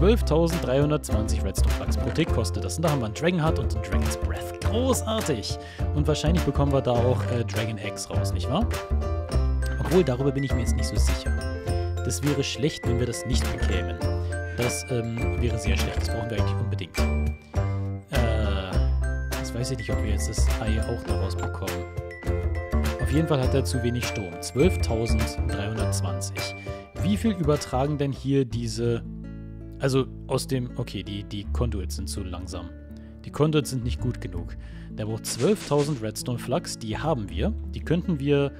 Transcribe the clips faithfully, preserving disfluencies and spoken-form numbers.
zwölftausenddreihundertzwanzig Redstone Flux pro Tick kostet das. Und da haben wir einen Dragonheart und einen Dragon's Breath. Großartig! Und wahrscheinlich bekommen wir da auch äh, Dragon Eggs raus, nicht wahr? Obwohl, darüber bin ich mir jetzt nicht so sicher. Das wäre schlecht, wenn wir das nicht bekämen. Das ähm, wäre sehr schlecht. Das brauchen wir eigentlich unbedingt. Äh, jetzt weiß ich nicht, ob wir jetzt das Ei auch daraus bekommen. Auf jeden Fall hat er zu wenig Strom. zwölftausenddreihundertzwanzig. Wie viel übertragen denn hier diese... Also aus dem... Okay, die, die Conduits sind zu langsam. Die Conduits sind nicht gut genug. Der braucht zwölftausend Redstone Flux. Die haben wir. Die könnten wir...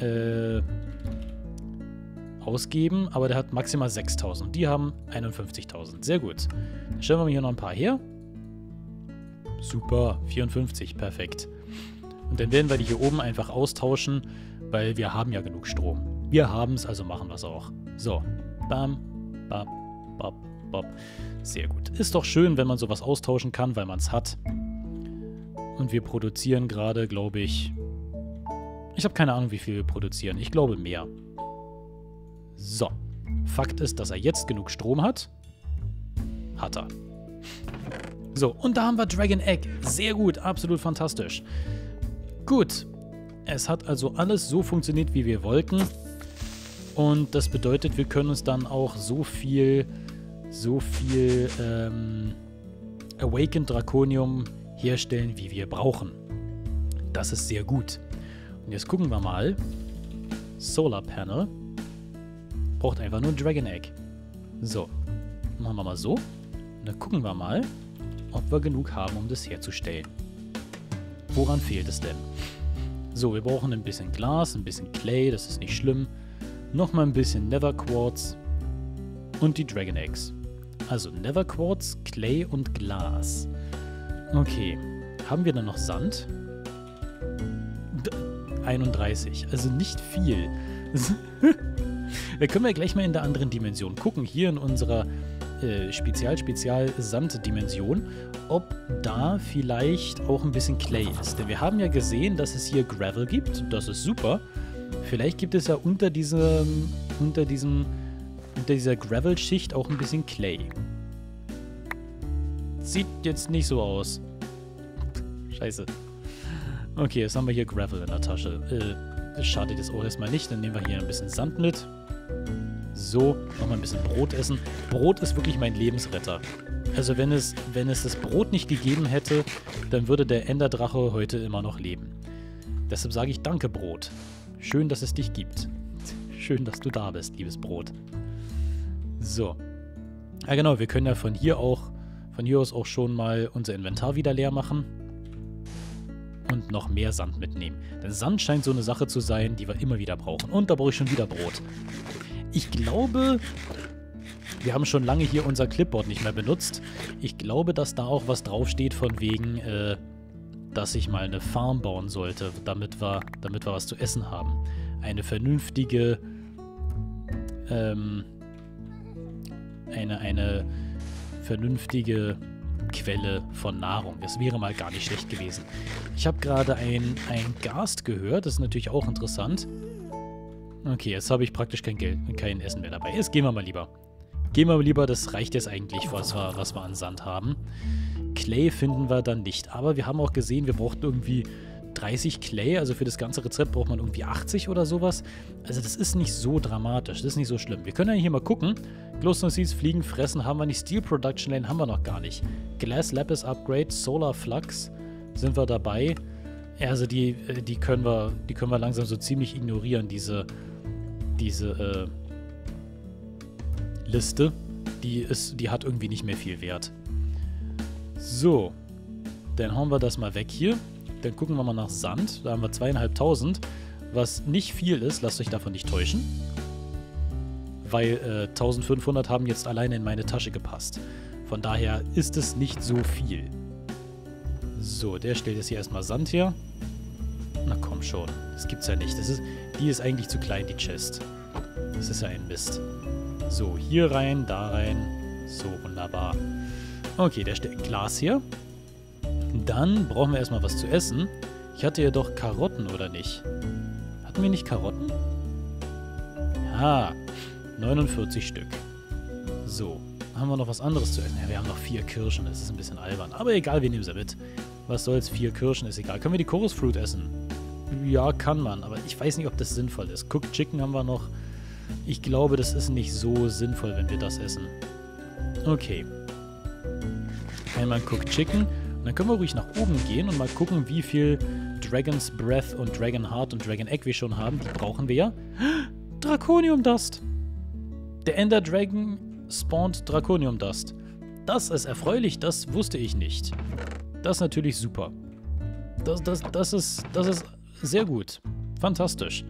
Äh, ausgeben, aber der hat maximal sechstausend. Die haben einundfünfzigtausend. Sehr gut. Dann stellen wir mal hier noch ein paar her. Super. vierundfünfzig. Perfekt. Und dann werden wir die hier oben einfach austauschen, weil wir haben ja genug Strom. Wir haben es, also machen wir es auch. So. Bam. Bam. Bam. Bam. Sehr gut. Ist doch schön, wenn man sowas austauschen kann, weil man es hat. Und wir produzieren gerade, glaube ich... Ich habe keine Ahnung, wie viel wir produzieren. Ich glaube mehr. So. Fakt ist, dass er jetzt genug Strom hat. Hat er. So, und da haben wir Dragon Egg. Sehr gut, absolut fantastisch. Gut. Es hat also alles so funktioniert, wie wir wollten. Und das bedeutet, wir können uns dann auch so viel, so viel ähm, Awakened Draconium herstellen, wie wir brauchen. Das ist sehr gut. Und jetzt gucken wir mal. Solar Panel. Braucht einfach nur ein Dragon Egg. So. Machen wir mal so. Und dann gucken wir mal, ob wir genug haben, um das herzustellen. Woran fehlt es denn? So, wir brauchen ein bisschen Glas, ein bisschen Clay, das ist nicht schlimm. Nochmal ein bisschen Nether Quartz. Und die Dragon Eggs. Also Nether Quartz, Clay und Glas. Okay. Haben wir dann noch Sand? einunddreißig. Also nicht viel. Da können wir gleich mal in der anderen Dimension gucken. Hier in unserer äh, Spezial-Spezial-Sand-Dimension, ob da vielleicht auch ein bisschen Clay ist. Denn wir haben ja gesehen, dass es hier Gravel gibt. Das ist super. Vielleicht gibt es ja unter diesem, unter diesem, unter dieser Gravel-Schicht auch ein bisschen Clay. Sieht jetzt nicht so aus. Scheiße. Okay, jetzt haben wir hier Gravel in der Tasche. Äh, das schadet jetzt auch erstmal nicht. Dann nehmen wir hier ein bisschen Sand mit. So, nochmal ein bisschen Brot essen. Brot ist wirklich mein Lebensretter. Also wenn es, wenn es das Brot nicht gegeben hätte, dann würde der Enderdrache heute immer noch leben. Deshalb sage ich danke, Brot. Schön, dass es dich gibt. Schön, dass du da bist, liebes Brot. So. Ja genau, wir können ja von hier auch, von hier aus auch schon mal unser Inventar wieder leer machen. Und noch mehr Sand mitnehmen. Denn Sand scheint so eine Sache zu sein, die wir immer wieder brauchen. Und da brauche ich schon wieder Brot. Ich glaube, wir haben schon lange hier unser Clipboard nicht mehr benutzt. Ich glaube, dass da auch was draufsteht von wegen, äh, dass ich mal eine Farm bauen sollte, damit wir, damit wir was zu essen haben. Eine vernünftige, ähm, eine, eine vernünftige... Quelle von Nahrung. Das wäre mal gar nicht schlecht gewesen. Ich habe gerade ein, ein Ghast gehört. Das ist natürlich auch interessant. Okay, jetzt habe ich praktisch kein Geld und kein Essen mehr dabei. Jetzt gehen wir mal lieber. Gehen wir mal lieber. Das reicht jetzt eigentlich, was wir, was wir an Sand haben. Clay finden wir dann nicht. Aber wir haben auch gesehen, wir brauchten irgendwie dreißig Clay. Also für das ganze Rezept braucht man irgendwie achtzig oder sowas. Also das ist nicht so dramatisch. Das ist nicht so schlimm. Wir können ja hier mal gucken. Glowstone Seeds, Fliegen, Fressen haben wir nicht. Steel Production Lane haben wir noch gar nicht. Glass Lapis Upgrade, Solar Flux sind wir dabei. Also die, die, können, wir, die können wir langsam so ziemlich ignorieren, diese, diese äh, Liste. Die, ist, die hat irgendwie nicht mehr viel Wert. So. Dann hauen wir das mal weg hier. Dann gucken wir mal nach Sand. Da haben wir zweitausendfünfhundert, was nicht viel ist. Lasst euch davon nicht täuschen. Weil äh, eintausendfünfhundert haben jetzt alleine in meine Tasche gepasst. Von daher ist es nicht so viel. So, der stellt jetzt hier erstmal Sand her. Na komm schon. Das gibt's ja nicht. Das ist, die ist eigentlich zu klein, die Chest. Das ist ja ein Mist. So, hier rein, da rein. So, wunderbar. Okay, der stellt Glas her. Dann brauchen wir erstmal was zu essen. Ich hatte ja doch Karotten, oder nicht? Hatten wir nicht Karotten? Ja, neunundvierzig Stück. So, haben wir noch was anderes zu essen. Ja, wir haben noch vier Kirschen, das ist ein bisschen albern. Aber egal, wir nehmen sie mit. Was soll's, vier Kirschen ist egal. Können wir die Chorusfruit essen? Ja, kann man, aber ich weiß nicht, ob das sinnvoll ist. Cooked Chicken haben wir noch. Ich glaube, das ist nicht so sinnvoll, wenn wir das essen. Okay. Einmal Cooked Chicken. Und dann können wir ruhig nach oben gehen und mal gucken, wie viel Dragon's Breath und Dragonheart und Dragon Egg wir schon haben. Die brauchen wir ja. Draconium Dust. Der Ender-Dragon spawnt Draconium Dust. Das ist erfreulich, das wusste ich nicht. Das ist natürlich super. Das, das, das, ist, das ist sehr gut. Fantastisch.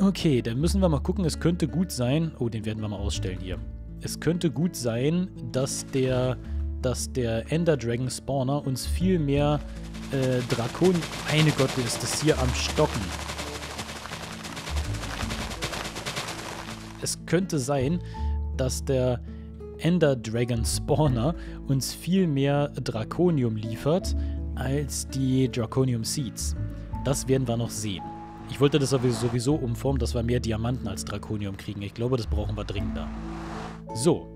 Okay, dann müssen wir mal gucken. Es könnte gut sein... Oh, den werden wir mal ausstellen hier. Es könnte gut sein, dass der, dass der Ender-Dragon-Spawner uns viel mehr äh, Dracon... Meine Gott, ist das hier am Stocken. Es könnte sein, dass der Ender-Dragon-Spawner uns viel mehr Draconium liefert als die Draconium Seeds. Das werden wir noch sehen. Ich wollte das sowieso umformen, dass wir mehr Diamanten als Draconium kriegen. Ich glaube, das brauchen wir dringender. So.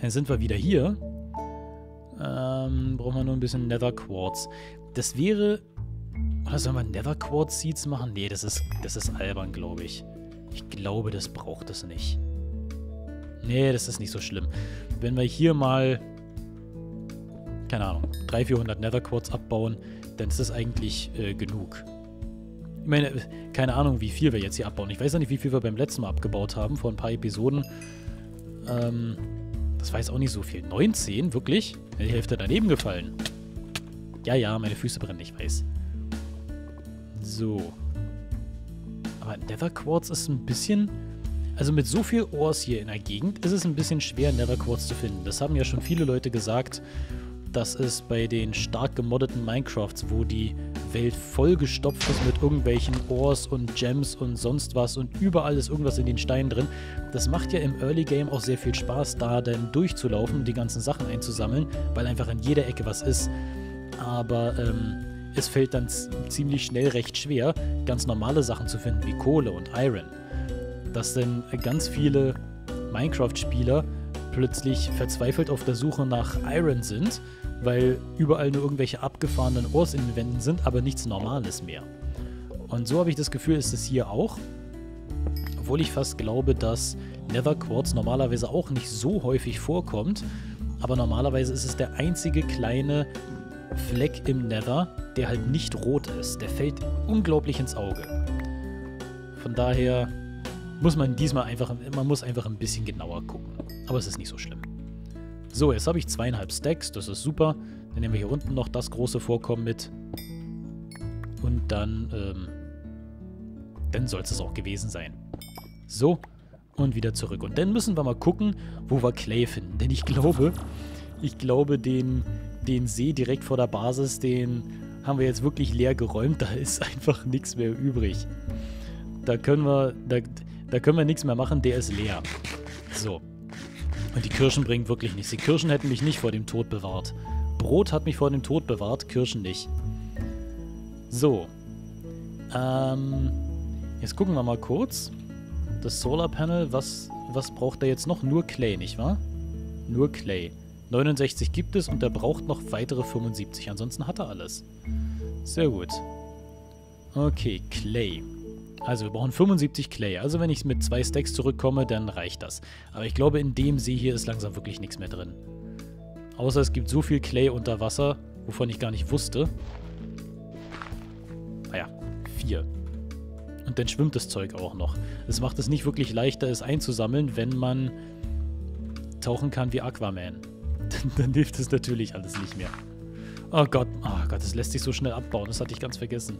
Dann sind wir wieder hier. Ähm, brauchen wir nur ein bisschen Nether Quartz. Das wäre... Oder sollen wir Nether Quartz Seeds machen? Nee, das ist, das ist albern, glaube ich. Ich glaube, das braucht es nicht. Nee, das ist nicht so schlimm. Wenn wir hier mal, keine Ahnung, dreihundert, vierhundert Nether Quartz abbauen, dann ist das eigentlich äh, genug. Ich meine, keine Ahnung, wie viel wir jetzt hier abbauen. Ich weiß ja nicht, wie viel wir beim letzten Mal abgebaut haben, vor ein paar Episoden. Ähm, das war jetzt auch nicht so viel. neunzehn? Wirklich? Die Hälfte daneben gefallen. Ja, ja, meine Füße brennen, ich weiß. So. Aber Nether Quartz ist ein bisschen... Also mit so viel Ores hier in der Gegend ist es ein bisschen schwer, Nether Quartz zu finden. Das haben ja schon viele Leute gesagt, dass es bei den stark gemoddeten Minecrafts, wo die Welt vollgestopft ist mit irgendwelchen Ores und Gems und sonst was und überall ist irgendwas in den Steinen drin, das macht ja im Early Game auch sehr viel Spaß, da dann durchzulaufen und die ganzen Sachen einzusammeln, weil einfach an jeder Ecke was ist. Aber ähm, es fällt dann ziemlich schnell recht schwer, ganz normale Sachen zu finden, wie Kohle und Iron. Dass dann ganz viele Minecraft-Spieler plötzlich verzweifelt auf der Suche nach Iron sind, weil überall nur irgendwelche abgefahrenen Ores in den Wänden sind, aber nichts Normales mehr. Und so habe ich das Gefühl, ist es hier auch. Obwohl ich fast glaube, dass Nether Quartz normalerweise auch nicht so häufig vorkommt, aber normalerweise ist es der einzige kleine Fleck im Nether, der halt nicht rot ist. Der fällt unglaublich ins Auge. Von daher... Muss man diesmal einfach, man muss einfach ein bisschen genauer gucken. Aber es ist nicht so schlimm. So, jetzt habe ich zweieinhalb Stacks, das ist super. Dann nehmen wir hier unten noch das große Vorkommen mit. Und dann, ähm, dann soll es auch gewesen sein. So, und wieder zurück. Und dann müssen wir mal gucken, wo wir Clay finden. Denn ich glaube, ich glaube, den, den See direkt vor der Basis, den haben wir jetzt wirklich leer geräumt. Da ist einfach nichts mehr übrig. Da können wir... Da, Da können wir nichts mehr machen, der ist leer. So. Und die Kirschen bringen wirklich nichts. Die Kirschen hätten mich nicht vor dem Tod bewahrt. Brot hat mich vor dem Tod bewahrt, Kirschen nicht. So. Ähm. Jetzt gucken wir mal kurz. Das Solar Panel, was, was braucht er jetzt noch? Nur Clay, nicht wahr? Nur Clay. neunundsechzig gibt es und er braucht noch weitere fünfundsiebzig. Ansonsten hat er alles. Sehr gut. Okay, Clay. Also wir brauchen fünfundsiebzig Clay. Also wenn ich mit zwei Stacks zurückkomme, dann reicht das. Aber ich glaube, in dem See hier ist langsam wirklich nichts mehr drin. Außer es gibt so viel Clay unter Wasser, wovon ich gar nicht wusste. Naja, vier. Und dann schwimmt das Zeug auch noch. Das macht es nicht wirklich leichter, es einzusammeln, wenn man tauchen kann wie Aquaman. Dann hilft es natürlich alles nicht mehr. Oh Gott, oh Gott, das lässt sich so schnell abbauen. Das hatte ich ganz vergessen.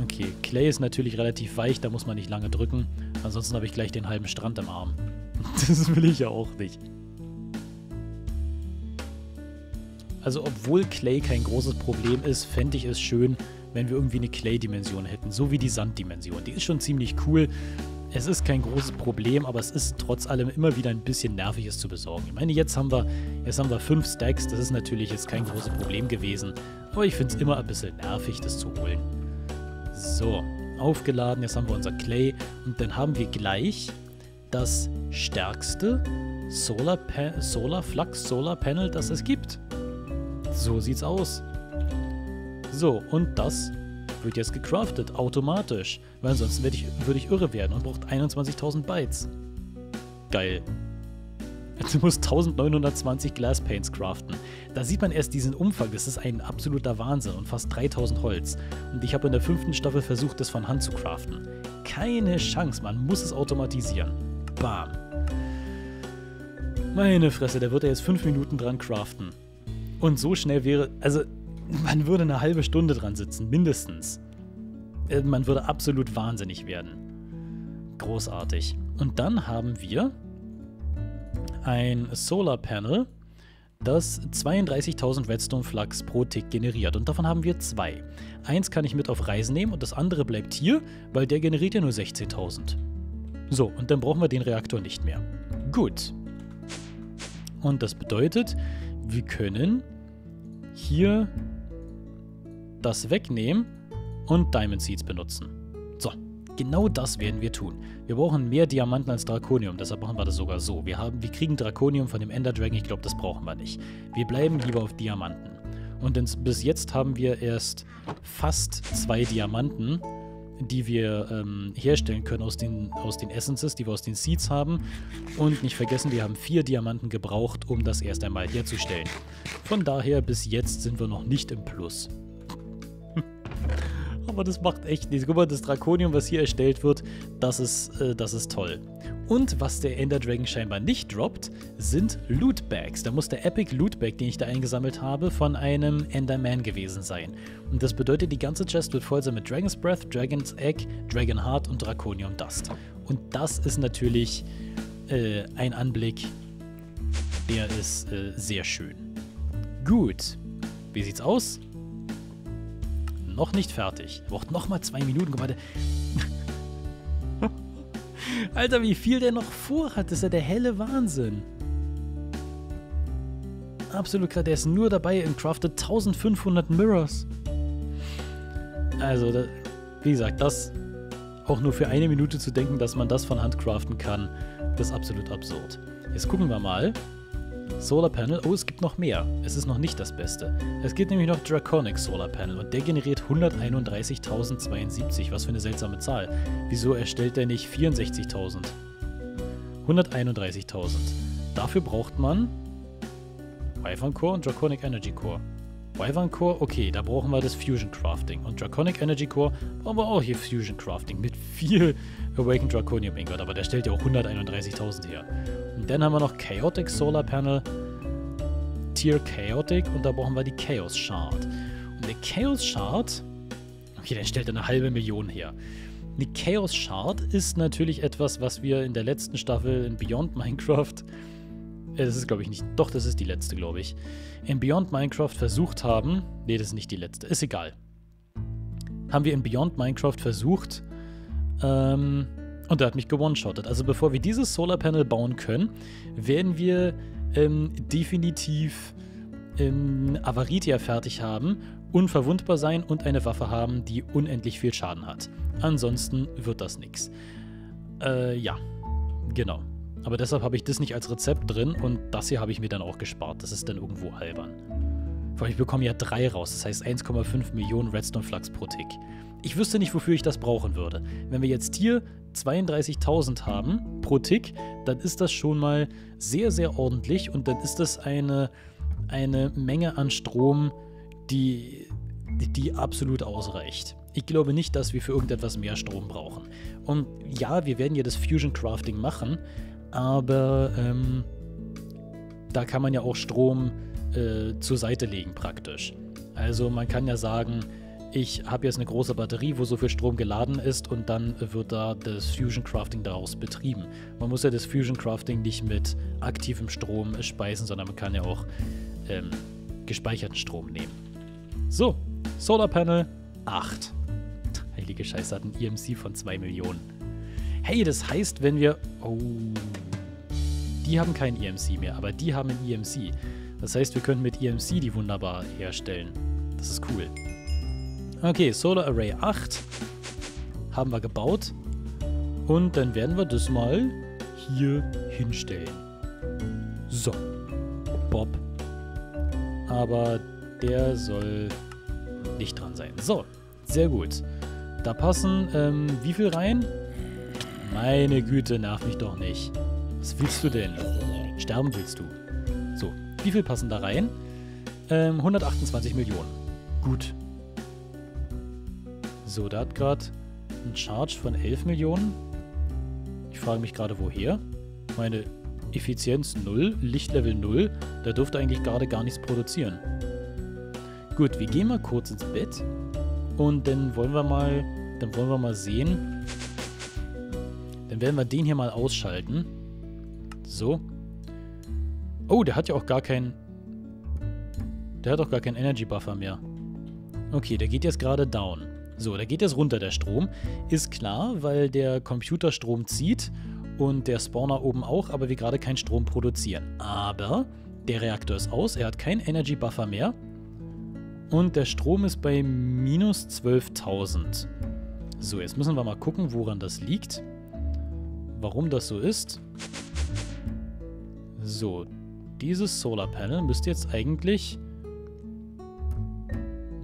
Okay, Clay ist natürlich relativ weich, da muss man nicht lange drücken. Ansonsten habe ich gleich den halben Strand im Arm. Das will ich ja auch nicht. Also obwohl Clay kein großes Problem ist, fände ich es schön, wenn wir irgendwie eine Clay-Dimension hätten. So wie die Sand-Dimension. Die ist schon ziemlich cool. Es ist kein großes Problem, aber es ist trotz allem immer wieder ein bisschen nervig, es zu besorgen. Ich meine, jetzt haben wir, jetzt haben wir fünf Stacks. Das ist natürlich jetzt kein großes Problem gewesen. Aber ich finde es immer ein bisschen nervig, das zu holen. So, aufgeladen, jetzt haben wir unser Clay und dann haben wir gleich das stärkste Solar, pa Solar Flux, Solar Panel, das es gibt. So sieht's aus. So, und das wird jetzt gecraftet, automatisch. Weil ansonsten würde ich, würd ich irre werden und braucht einundzwanzigtausend Bytes. Geil. Du musst neunzehnhundertzwanzig Glass Panes craften. Da sieht man erst diesen Umfang, das ist ein absoluter Wahnsinn und fast dreitausend Holz. Und ich habe in der fünften Staffel versucht, das von Hand zu craften. Keine Chance, man muss es automatisieren. Bam. Meine Fresse, da wird er jetzt fünf Minuten dran craften. Und so schnell wäre, also man würde eine halbe Stunde dran sitzen, mindestens. Man würde absolut wahnsinnig werden. Großartig. Und dann haben wir ein Solar Panel, das zweiunddreißigtausend Redstone Flux pro Tick generiert. Und davon haben wir zwei. Eins kann ich mit auf Reisen nehmen und das andere bleibt hier, weil der generiert ja nur sechzehntausend. So, und dann brauchen wir den Reaktor nicht mehr. Gut. Und das bedeutet, wir können hier das wegnehmen und Diamond Seeds benutzen. So. Genau das werden wir tun. Wir brauchen mehr Diamanten als Draconium, deshalb machen wir das sogar so. Wir, haben, wir kriegen Draconium von dem Enderdragon, ich glaube, das brauchen wir nicht. Wir bleiben lieber auf Diamanten. Und ins, bis jetzt haben wir erst fast zwei Diamanten, die wir ähm, herstellen können aus den, aus den Essences, die wir aus den Seeds haben. Und nicht vergessen, wir haben vier Diamanten gebraucht, um das erst einmal herzustellen. Von daher, bis jetzt sind wir noch nicht im Plus. Aber das macht echt nichts. Guck mal, das Draconium, was hier erstellt wird, das ist, äh, das ist toll. Und was der Enderdragon scheinbar nicht droppt, sind Lootbags. Da muss der Epic Lootbag, den ich da eingesammelt habe, von einem Enderman gewesen sein. Und das bedeutet, die ganze Chest wird voll sein mit Dragon's Breath, Dragon's Egg, Dragonheart und Draconium Dust. Und das ist natürlich äh, ein Anblick, der ist äh, sehr schön. Gut, wie sieht's aus? Noch nicht fertig. Braucht nochmal zwei Minuten. Guck mal, Alter, wie viel der noch vorhat. Das ist ja der helle Wahnsinn. Absolut krass. Der ist nur dabei und craftet eintausendfünfhundert Mirrors. Also, das, wie gesagt, das auch nur für eine Minute zu denken, dass man das von Hand craften kann, das ist absolut absurd. Jetzt gucken wir mal. Solar Panel. Oh, es gibt noch mehr. Es ist noch nicht das Beste. Es gibt nämlich noch Draconic Solar Panel und der generiert hunderteinunddreißigtausendzweiundsiebzig. Was für eine seltsame Zahl. Wieso erstellt der nicht vierundsechzigtausend? hunderteinunddreißigtausend. Dafür braucht man Wyvern Core und Draconic Energy Core. Wyvern Core, okay, da brauchen wir das Fusion Crafting. Und Draconic Energy Core brauchen wir auch hier Fusion Crafting mit viel Awakened Draconium Ingot. Aber der stellt ja auch hunderteinunddreißigtausend her. Und dann haben wir noch Chaotic Solar Panel, Tier Chaotic und da brauchen wir die Chaos Shard. Und der Chaos Shard, okay, der stellt eine halbe Million her. Die Chaos Shard ist natürlich etwas, was wir in der letzten Staffel in Beyond Minecraft, äh, das ist glaube ich nicht, doch das ist die letzte glaube ich, in Beyond Minecraft versucht haben, nee, das ist nicht die letzte, ist egal. Haben wir in Beyond Minecraft versucht, ähm, und er hat mich gewoneshottet. Also bevor wir dieses Solar Panel bauen können, werden wir ähm, definitiv ähm, Avaritia fertig haben, unverwundbar sein und eine Waffe haben, die unendlich viel Schaden hat. Ansonsten wird das nichts. Äh, ja, genau. Aber deshalb habe ich das nicht als Rezept drin und das hier habe ich mir dann auch gespart. Das ist dann irgendwo albern. Vor allem, ich bekomme ja drei raus, das heißt eineinhalb Millionen Redstone Flux pro Tick. Ich wüsste nicht, wofür ich das brauchen würde. Wenn wir jetzt hier zweiunddreißigtausend haben pro Tick, dann ist das schon mal sehr, sehr ordentlich und dann ist das eine, eine Menge an Strom, die, die absolut ausreicht. Ich glaube nicht, dass wir für irgendetwas mehr Strom brauchen. Und ja, wir werden ja das Fusion Crafting machen, aber ähm, da kann man ja auch Strom äh, zur Seite legen praktisch. Also man kann ja sagen, ich habe jetzt eine große Batterie, wo so viel Strom geladen ist und dann wird da das Fusion Crafting daraus betrieben. Man muss ja das Fusion Crafting nicht mit aktivem Strom speisen, sondern man kann ja auch ähm, gespeicherten Strom nehmen. So, Solar Panel acht. Heilige Scheiße, hat ein E M C von zwei Millionen. Hey, das heißt, wenn wir... Oh, die haben kein E M C mehr, aber die haben ein E M C. Das heißt, wir können mit E M C die wunderbar herstellen. Das ist cool. Okay, Solar Array acht haben wir gebaut und dann werden wir das mal hier hinstellen. So. Bob. Aber der soll nicht dran sein. So. Sehr gut. Da passen, ähm, wie viel rein? Meine Güte, nerv mich doch nicht. Was willst du denn? Sterben willst du. So, wie viel passen da rein? Ähm, hundertachtundzwanzig Millionen. Gut. So, da hat gerade ein Charge von elf Millionen. Ich frage mich gerade, woher. Meine Effizienz null, Lichtlevel null. Da dürfte eigentlich gerade gar nichts produzieren. Gut, wir gehen mal kurz ins Bett. Und dann wollen wir mal, dann wollen wir mal sehen. Dann werden wir den hier mal ausschalten. So. Oh, der hat ja auch gar keinen... Der hat auch gar keinen Energy Buffer mehr. Okay, der geht jetzt gerade down. So, der geht jetzt runter, der Strom. Ist klar, weil der Computerstrom zieht und der Spawner oben auch, aber wir gerade keinen Strom produzieren. Aber der Reaktor ist aus, er hat keinen Energy Buffer mehr. Und der Strom ist bei minus zwölftausend. So, jetzt müssen wir mal gucken, woran das liegt. Warum das so ist. So, dieses Solar Panel müsste jetzt eigentlich...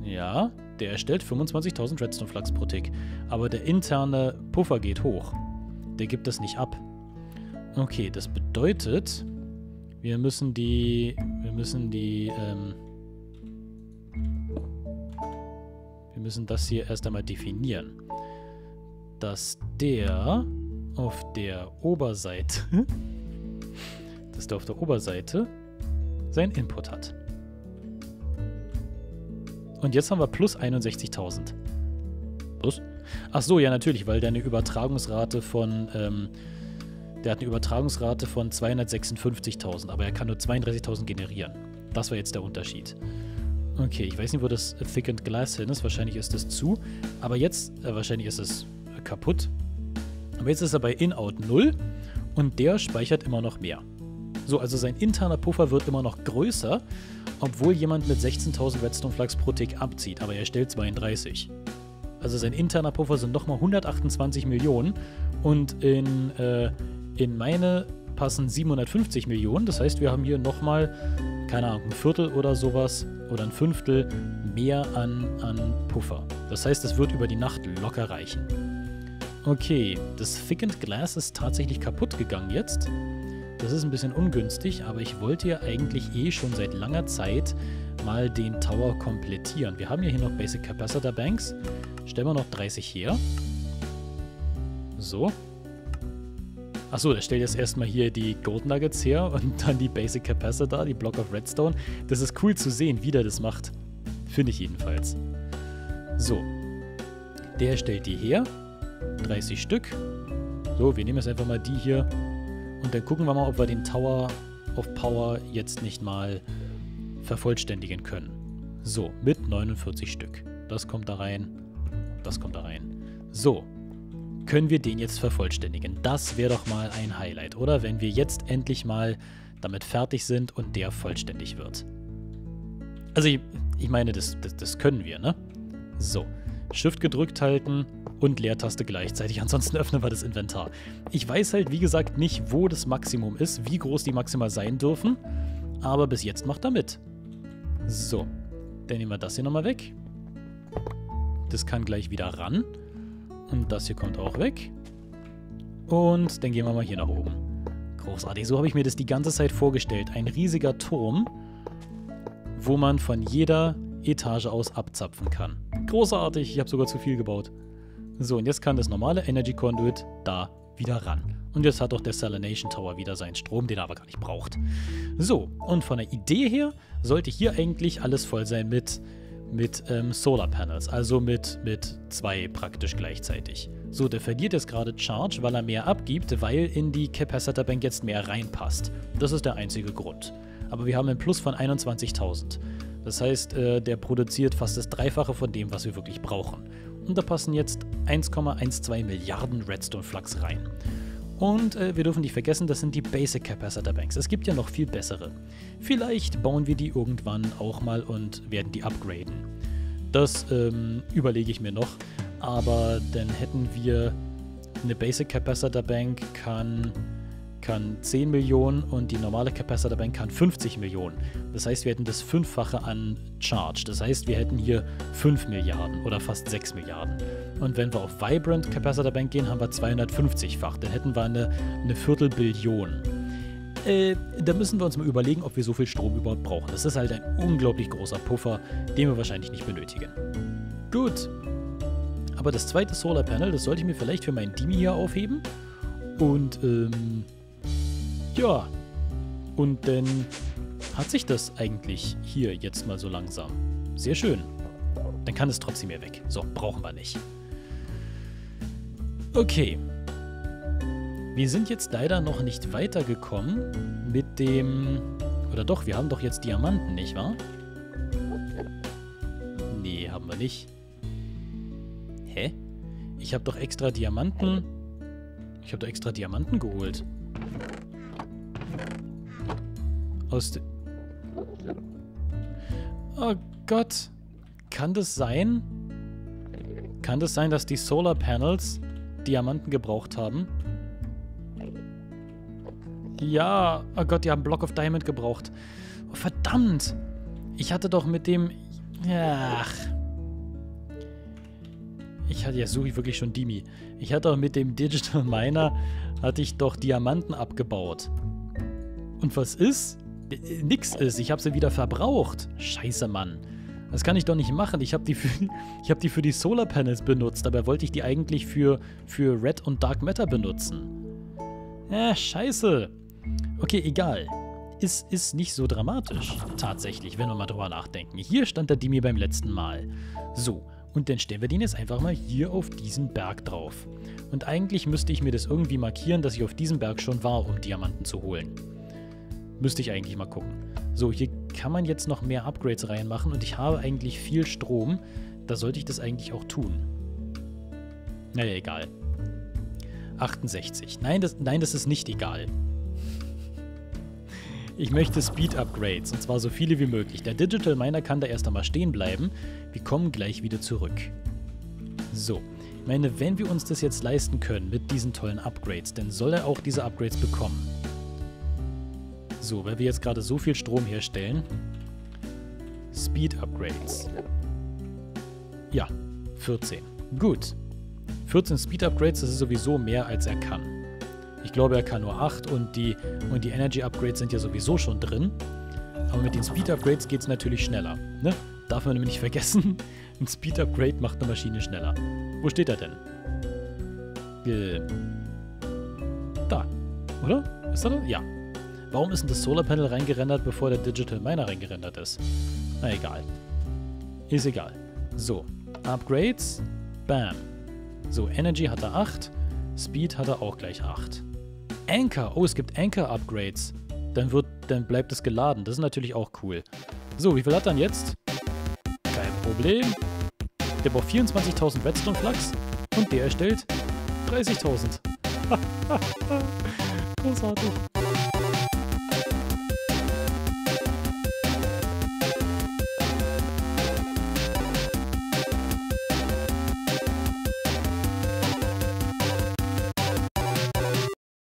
Ja, der erstellt fünfundzwanzigtausend Redstone Flux pro Tick. Aber der interne Puffer geht hoch. Der gibt das nicht ab. Okay, das bedeutet, wir müssen die... Wir müssen die... Ähm, Wir müssen das hier erst einmal definieren. Dass der auf der Oberseite dass der auf der Oberseite seinen Input hat. Und jetzt haben wir plus einundsechzigtausend. Plus? Ach so, ja natürlich, weil der eine Übertragungsrate von ähm, der hat eine Übertragungsrate von zweihundertsechsundfünfzigtausend, aber er kann nur zweiunddreißigtausend generieren. Das war jetzt der Unterschied. Okay, ich weiß nicht, wo das Thickened Glass hin ist. Wahrscheinlich ist das zu. Aber jetzt, äh, wahrscheinlich ist es äh, kaputt. Aber jetzt ist er bei In-Out null und der speichert immer noch mehr. So, also sein interner Puffer wird immer noch größer, obwohl jemand mit sechzehntausend Redstone Flux pro Tick abzieht. Aber er stellt zweiunddreißig. Also sein interner Puffer sind nochmal hundertachtundzwanzig Millionen und in, äh, in meine passen siebenhundertfünfzig Millionen. Das heißt, wir haben hier nochmal, keine Ahnung, ein Viertel oder sowas oder ein Fünftel mehr an, an Puffer. Das heißt, es wird über die Nacht locker reichen. Okay, das Thickened Glass ist tatsächlich kaputt gegangen jetzt. Das ist ein bisschen ungünstig, aber ich wollte ja eigentlich eh schon seit langer Zeit mal den Tower komplettieren. Wir haben ja hier noch Basic Capacitor Banks. Stellen wir noch dreißig her. So. Achso, der stellt jetzt erstmal hier die Gold Nuggets her und dann die Basic Capacitor, die Block of Redstone. Das ist cool zu sehen, wie der das macht. Finde ich jedenfalls. So. Der stellt die her. dreißig Stück. So, wir nehmen jetzt einfach mal die hier. Und dann gucken wir mal, ob wir den Tower of Power jetzt nicht mal vervollständigen können. So, mit neunundvierzig Stück. Das kommt da rein. Das kommt da rein. So. Können wir den jetzt vervollständigen? Das wäre doch mal ein Highlight, oder? Wenn wir jetzt endlich mal damit fertig sind und der vollständig wird. Also ich, ich meine, das, das, das können wir, ne? So, Shift gedrückt halten und Leertaste gleichzeitig, ansonsten öffnen wir das Inventar. Ich weiß halt, wie gesagt, nicht, wo das Maximum ist, wie groß die Maxima sein dürfen, aber bis jetzt macht er mit. So, dann nehmen wir das hier nochmal weg. Das kann gleich wieder ran. Und das hier kommt auch weg. Und dann gehen wir mal hier nach oben. Großartig, so habe ich mir das die ganze Zeit vorgestellt. Ein riesiger Turm, wo man von jeder Etage aus abzapfen kann. Großartig, ich habe sogar zu viel gebaut. So, und jetzt kann das normale Energy Conduit da wieder ran. Und jetzt hat auch der Salination Tower wieder seinen Strom, den er aber gar nicht braucht. So, und von der Idee her sollte hier eigentlich alles voll sein mit... mit ähm, Solar Panels, also mit, mit zwei praktisch gleichzeitig. So, der verliert jetzt gerade Charge, weil er mehr abgibt, weil in die Capacitor Bank jetzt mehr reinpasst. Das ist der einzige Grund. Aber wir haben einen Plus von einundzwanzigtausend. Das heißt, äh, der produziert fast das Dreifache von dem, was wir wirklich brauchen. Und da passen jetzt eins Komma zwölf Milliarden Redstone Flux rein. Und äh, wir dürfen nicht vergessen, das sind die Basic Capacitor Banks. Es gibt ja noch viel bessere. Vielleicht bauen wir die irgendwann auch mal und werden die upgraden. Das ähm, überlege ich mir noch. Aber dann hätten wir eine Basic Capacitor Bank kann, kann zehn Millionen und die normale Capacitor Bank kann fünfzig Millionen. Das heißt, wir hätten das Fünffache an Charge. Das heißt, wir hätten hier fünf Milliarden oder fast sechs Milliarden. Und wenn wir auf Vibrant Capacitor Bank gehen, haben wir zweihundertfünfzigfach. Dann hätten wir eine, eine Viertelbillion. Äh, da müssen wir uns mal überlegen, ob wir so viel Strom überhaupt brauchen. Das ist halt ein unglaublich großer Puffer, den wir wahrscheinlich nicht benötigen. Gut. Aber das zweite Solar Panel, das sollte ich mir vielleicht für meinen Dimi hier aufheben. Und, ähm, ja. Und dann hat sich das eigentlich hier jetzt mal so langsam. Sehr schön. Dann kann es trotzdem hier weg. So, brauchen wir nicht. Okay. Wir sind jetzt leider noch nicht weitergekommen mit dem... Oder doch, wir haben doch jetzt Diamanten, nicht wahr? Nee, haben wir nicht. Hä? Ich habe doch extra Diamanten... Ich habe da extra Diamanten geholt. Aus de... Oh Gott. Kann das sein? Kann das sein, dass die Solar Panels Diamanten gebraucht haben? Ja. Oh Gott, die haben Block of Diamond gebraucht. Oh, verdammt. Ich hatte doch mit dem... Ach... Ich hatte, ja, suche ich wirklich schon Dimi. Ich hatte auch mit dem Digital Miner, hatte ich doch Diamanten abgebaut. Und was ist? Nix ist. Ich habe sie wieder verbraucht. Scheiße, Mann. Das kann ich doch nicht machen. Ich habe die, hab die für die Solar Panels benutzt. Dabei wollte ich die eigentlich für, für Red und Dark Matter benutzen. Ja, scheiße. Okay, egal. Ist, ist nicht so dramatisch. Tatsächlich, wenn wir mal drüber nachdenken. Hier stand der Dimi beim letzten Mal. So. Und dann stellen wir den jetzt einfach mal hier auf diesen Berg drauf. Und eigentlich müsste ich mir das irgendwie markieren, dass ich auf diesem Berg schon war, um Diamanten zu holen. Müsste ich eigentlich mal gucken. So, hier kann man jetzt noch mehr Upgrades reinmachen und ich habe eigentlich viel Strom. Da sollte ich das eigentlich auch tun. Naja, egal. achtundsechzig. Nein, das, nein, das ist nicht egal. Ich möchte Speed Upgrades, und zwar so viele wie möglich. Der Digital Miner kann da erst einmal stehen bleiben. Wir kommen gleich wieder zurück. So, ich meine, wenn wir uns das jetzt leisten können mit diesen tollen Upgrades, dann soll er auch diese Upgrades bekommen. So, weil wir jetzt gerade so viel Strom herstellen. Speed Upgrades. Ja, vierzehn. Gut. vierzehn Speed Upgrades, das ist sowieso mehr als er kann. Ich glaube, er kann nur acht und die, und die Energy Upgrades sind ja sowieso schon drin. Aber mit den Speed Upgrades geht es natürlich schneller. Ne? Darf man nämlich nicht vergessen, ein Speed Upgrade macht eine Maschine schneller. Wo steht er denn? Äh, da, oder? Ist er da? Ja. Warum ist denn das Solar Panel reingerendert, bevor der Digital Miner reingerendert ist? Na egal. Ist egal. So, Upgrades. Bam. So, Energy hat er acht. Speed hat er auch gleich acht. Anchor. Oh, es gibt Anchor-Upgrades. Dann, dann bleibt es geladen. Das ist natürlich auch cool. So, wie viel hat er denn jetzt? Kein Problem. Der braucht vierundzwanzigtausend Redstone Flux und der erstellt dreißigtausend. Großartig.